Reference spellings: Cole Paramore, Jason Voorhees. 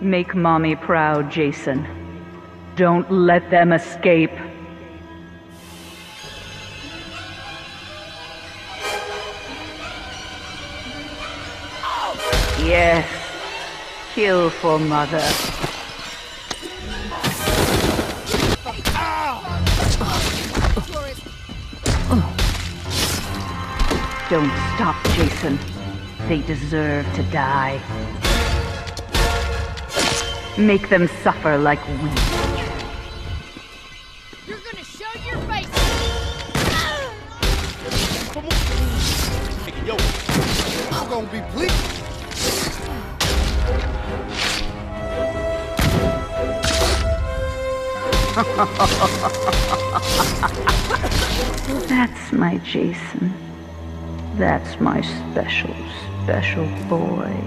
Make Mommy proud, Jason. Don't let them escape. Yes. Kill for Mother. Don't stop, Jason. They deserve to die. Make them suffer like we. You're gonna show your face. Come on. Yo, I'm gonna be bleeding. That's my Jason. That's my special, special boy.